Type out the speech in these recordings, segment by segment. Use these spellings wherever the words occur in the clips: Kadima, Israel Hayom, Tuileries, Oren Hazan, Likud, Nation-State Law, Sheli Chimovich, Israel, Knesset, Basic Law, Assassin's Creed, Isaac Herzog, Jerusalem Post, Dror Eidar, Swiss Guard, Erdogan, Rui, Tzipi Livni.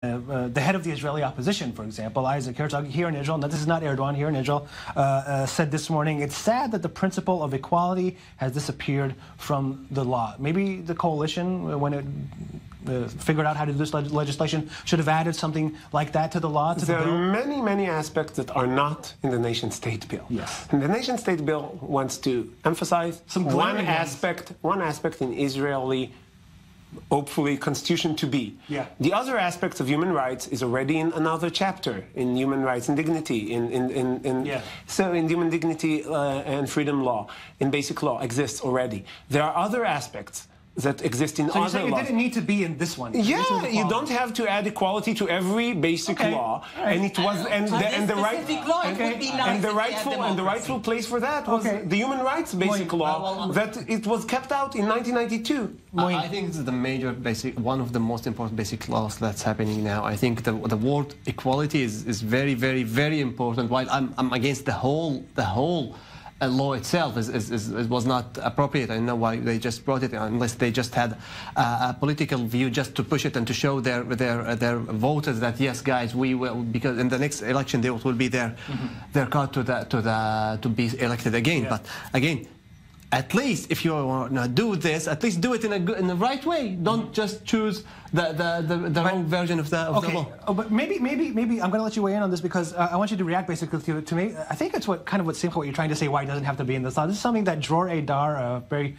The head of the Israeli opposition, for example, Isaac Herzog, here in Israel, now this is not Erdogan, here in Israel, said this morning, it's sad that the principle of equality has disappeared from the law. Maybe the coalition, when it figured out how to do this legislation, should have added something like that to the law. There are many, many aspects that are not in the nation-state bill. Yes. And the nation-state bill wants to emphasize one aspect in Israeli, hopefully, constitution to be. Yeah. The other aspects of human rights is already in another chapter, in human rights and dignity, in human dignity and freedom law, in basic law exists already. There are other aspects that exist in other laws. It didn't need to be in this one. Yeah, you don't have to add equality to every basic law, and it was and the rightful place for that was the human rights basic law that it was kept out in 1992. I think this is the major basic, one of the most important basic laws that's happening now. I think the word equality is very, very, very important. While I'm against the whole. The law itself it was not appropriate. I don't know why they just brought it, unless they just had a political view just to push it and to show their voters that yes, guys, we will, because in the next election they will be their card to be elected again. Yeah. But again, at least if you want to do this, at least do it in the right way. Don't just choose the wrong version of the law. Oh, but maybe I'm going to let you weigh in on this, because I want you to react basically to me. I think it's what you're trying to say, why it doesn't have to be in this law. This is something that Dror Eidar, a very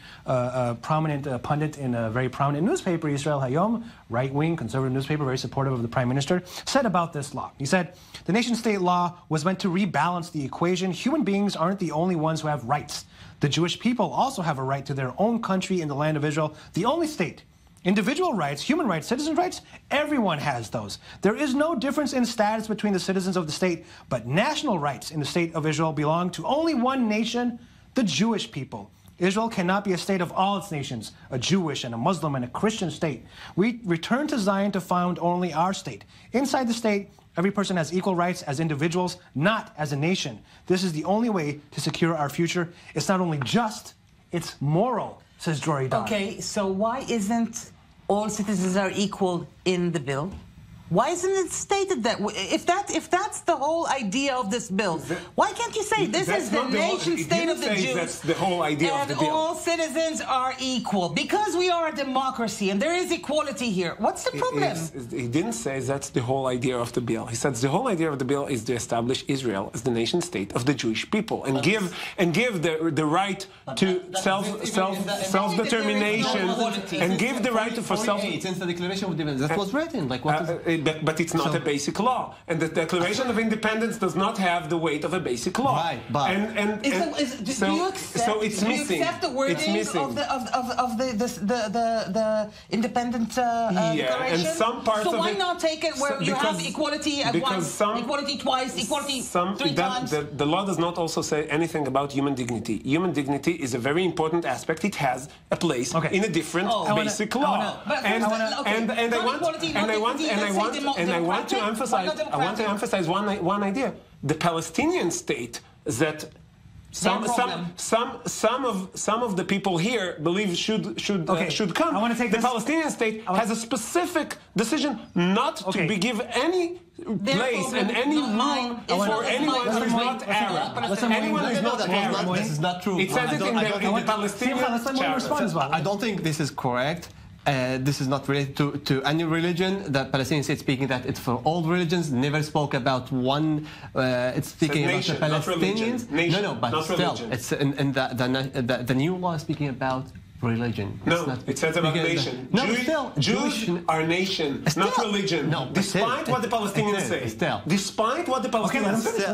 prominent pundit in a very prominent newspaper, Israel Hayom, right-wing conservative newspaper, very supportive of the prime minister, said about this law. He said, the nation-state law was meant to rebalance the equation. Human beings aren't the only ones who have rights. The Jewish people also have a right to their own country in the land of Israel, the only state. Individual rights, human rights, citizen rights, everyone has those. There is no difference in status between the citizens of the state, but national rights in the state of Israel belong to only one nation, the Jewish people. Israel cannot be a state of all its nations, a Jewish and a Muslim and a Christian state. We return to Zion to found only our state. Inside the state, every person has equal rights as individuals, not as a nation. This is the only way to secure our future. It's not only just, it's moral, says Dror Eidar. Okay, so why isn't all citizens are equal in the bill? Why isn't it stated that? If that's the whole idea of this bill, why can't you say this is the nation-state of the Jews? That's the whole idea of the bill. And all citizens are equal because we are a democracy and there is equality here. What's the problem? He didn't say that's the whole idea of the bill. He said the whole idea of the bill is to establish Israel as the nation-state of the Jewish people and give the right to self-determination and give the right for self. Since the Declaration of Independence, that was written. Like what is it? But it's not a basic law, and the Declaration of Independence does not have the weight of a basic law. Right, but do you accept the wording of the independent declaration? And some parts so why not take it where you have equality at once, equality twice, equality three times? The law does not also say anything about human dignity. Human dignity is a very important aspect. It has a place in a different basic law. And I want to emphasize one idea: the Palestinian state that some of the people here believe should come. I want to take the Palestinian state has a specific decision not to give any place and any room for anyone who is not Arab. Anyone who is not Arab. This is not true. It says it in the Palestinian chapter. I don't think this is correct. This is not related to any religion. The Palestinian state speaking that it's for all religions. Never spoke about one. It's speaking about the Palestinians. But still, it's in the new law speaking about religion. It says about nation. Jews are nation, not religion. Despite what the Palestinians say. Despite what the Palestinians say.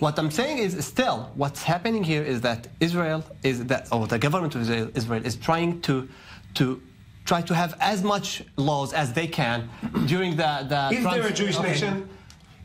What I'm saying is still what's happening here is that Israel is that or the government of Israel is trying to have as much laws as they can during the. Is there a Jewish nation?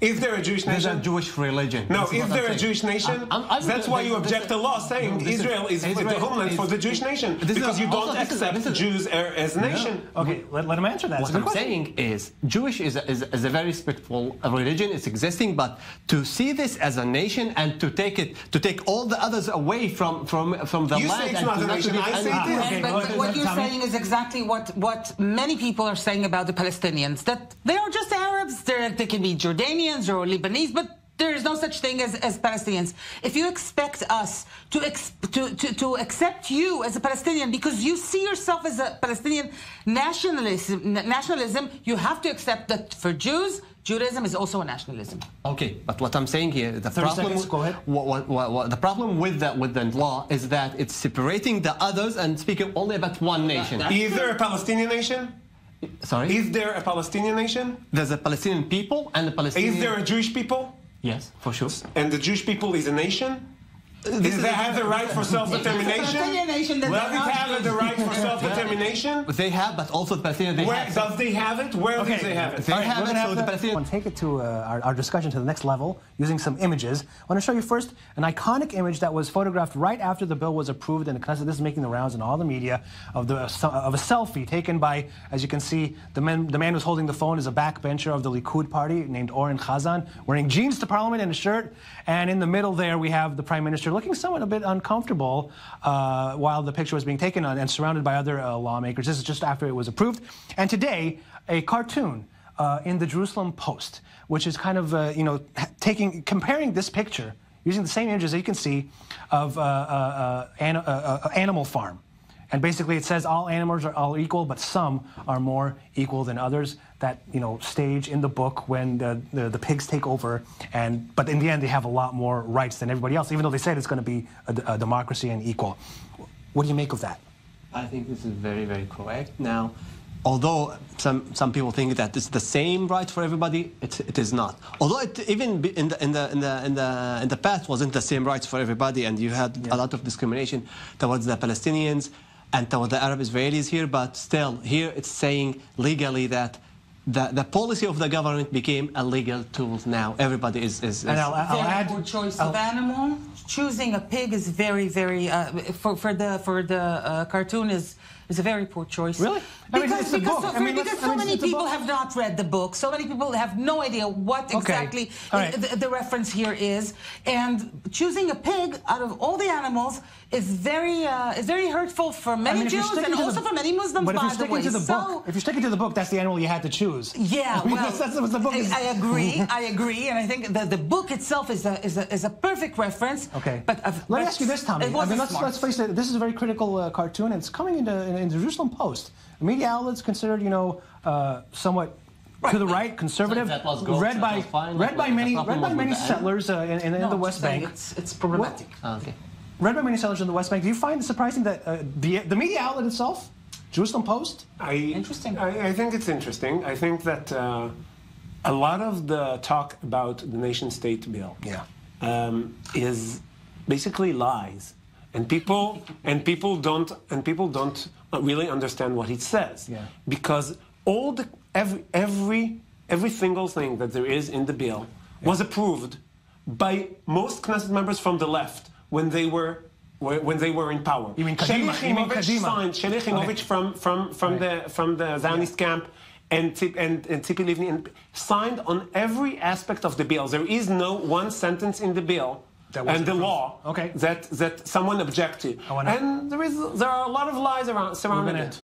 If they're a Jewish nation, there's a Jewish religion. No, if they're a Jewish nation, that's why you object the law saying Israel is the homeland for the Jewish nation, because you don't accept Jews as a nation. Okay, let him answer that. What I'm saying is, Jewish is a very respectful religion. It's existing, but to see this as a nation and to take it, to take all the others away from the land. You say it's not a nation. I say it is. But what you're saying is exactly what many people are saying about the Palestinians, that they are just Arabs. They can be Jordanians or Lebanese, but there is no such thing as Palestinians. If you expect us to accept you as a Palestinian because you see yourself as a Palestinian nationalism, you have to accept that for Jews, Judaism is also a nationalism. Okay, but what I'm saying here, the problem, the problem with the law is that it's separating the others and speaking only about one nation. Is there a Palestinian nation? Sorry? Is there a Palestinian nation? There's a Palestinian people and a Palestinian... Is there a Jewish people? Yes, for sure. And the Jewish people is a nation? Does that have the right for self-determination? Does it have the right for self-determination? They have, but also the Palestinians, they have. Does they have it? Where do they have it? They have it, so the Palestinians... I want to take it to our discussion to the next level using some images. I want to show you first an iconic image that was photographed right after the bill was approved in the Knesset. This is making the rounds in all the media of a selfie taken by, as you can see, the man who's holding the phone is a backbencher of the Likud party named Oren Hazan, wearing jeans to parliament and a shirt. And in the middle there, we have the Prime Minister looking somewhat a bit uncomfortable while the picture was being taken and surrounded by other lawmakers. This is just after it was approved. And today, a cartoon in the Jerusalem Post, which is kind of, you know, comparing this picture, using the same images that you can see, of Animal Farm. And basically it says all animals are all equal, but some are more equal than others. That, you know, stage in the book when the pigs take over, but in the end they have a lot more rights than everybody else, even though they said it's going to be a democracy and equal. What do you make of that? I think this is very, very correct. Now, although some people think that it's the same right for everybody, it is not. Although it even in the past wasn't the same rights for everybody, and you had a lot of discrimination towards the Palestinians and towards the Arab Israelis here, but still, here it's saying legally that the policy of the government became a legal tool now. Everybody is and I'll add choice of animal. Choosing a pig is very, very for the cartoon is a very poor choice. Really? Because so many people have not read the book. So many people have no idea what exactly the reference here is. And choosing a pig out of all the animals is very hurtful for many Jews and also for many Muslims, by the way. If you're sticking to the book, that's the animal you had to choose. Yeah, well, that's what the book is. I agree. I agree. And I think the book itself is a perfect reference. Okay. But let me ask you this, Tommy. Let's face it. This is a very critical cartoon, and it's coming in the Jerusalem Post. The media outlets considered, you know, somewhat to the right, conservative, read by many settlers in the West Bank. It's problematic. Okay. Read by many settlers in the West Bank. Do you find it surprising that the media outlet itself, Jerusalem Post? Interesting. I think it's interesting. I think that a lot of the talk about the nation-state bill is basically lies, and people don't really understand what it says, because all the every single thing that there is in the bill was approved by most Knesset members from the left when they were in power. You mean Kadima? Sheli Chimovich from the Zionist camp and Tzipi Livni signed on every aspect of the bill. There is no one sentence in the bill and the law that someone objected. And there are a lot of lies surrounding it.